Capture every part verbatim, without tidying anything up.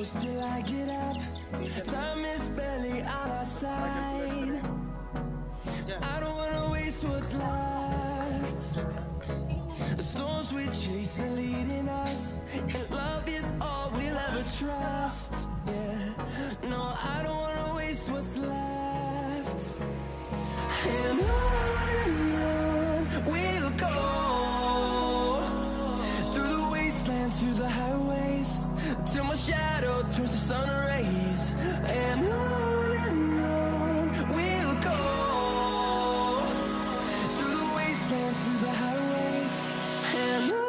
close till I get up. Time is barely on our side. I don't wanna waste what's left. The storms we chase are leading us, and love is all we'll ever trust. Yeah, no, I don't wanna waste what's left. And on and on we'll go, through the wastelands, through the highways, till my shadow turns to sun rays. And on and on we'll go, through the wastelands, through the highways, and on.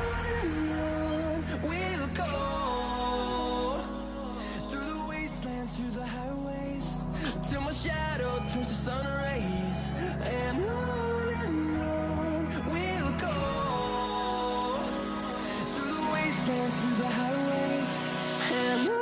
and on we'll go, through the wastelands, through the highways, till my shadow turns to sun rays. And on and on we'll go, through the wastelands, through the highways, and on.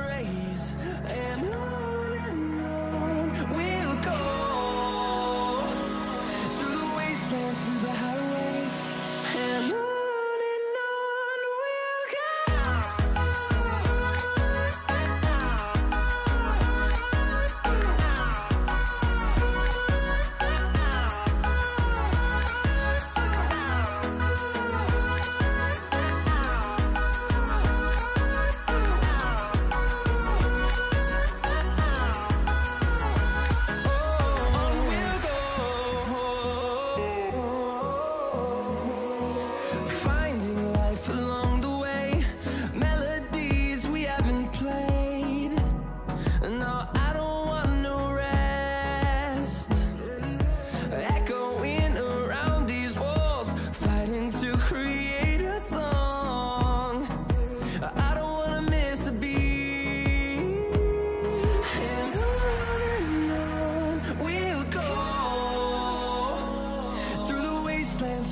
rays. And on and on we'll go, through the wastelands, through the highways.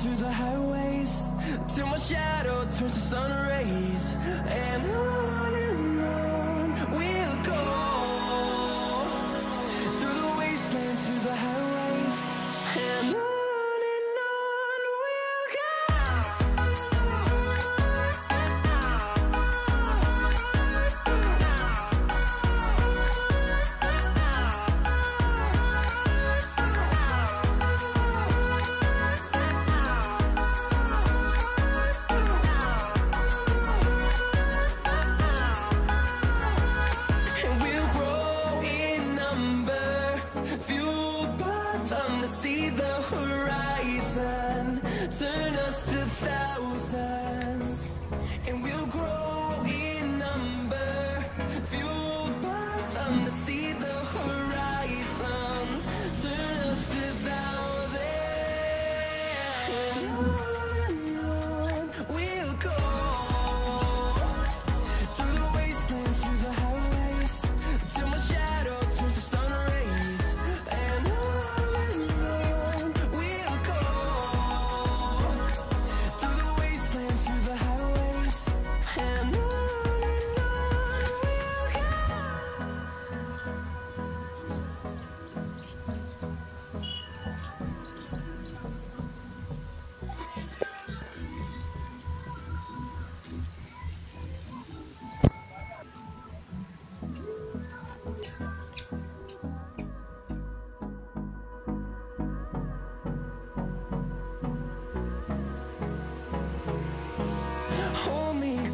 Through the highways, till my shadow turns to sun rays. And on and on we'll go, through the wastelands, through the highways. And on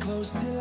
close till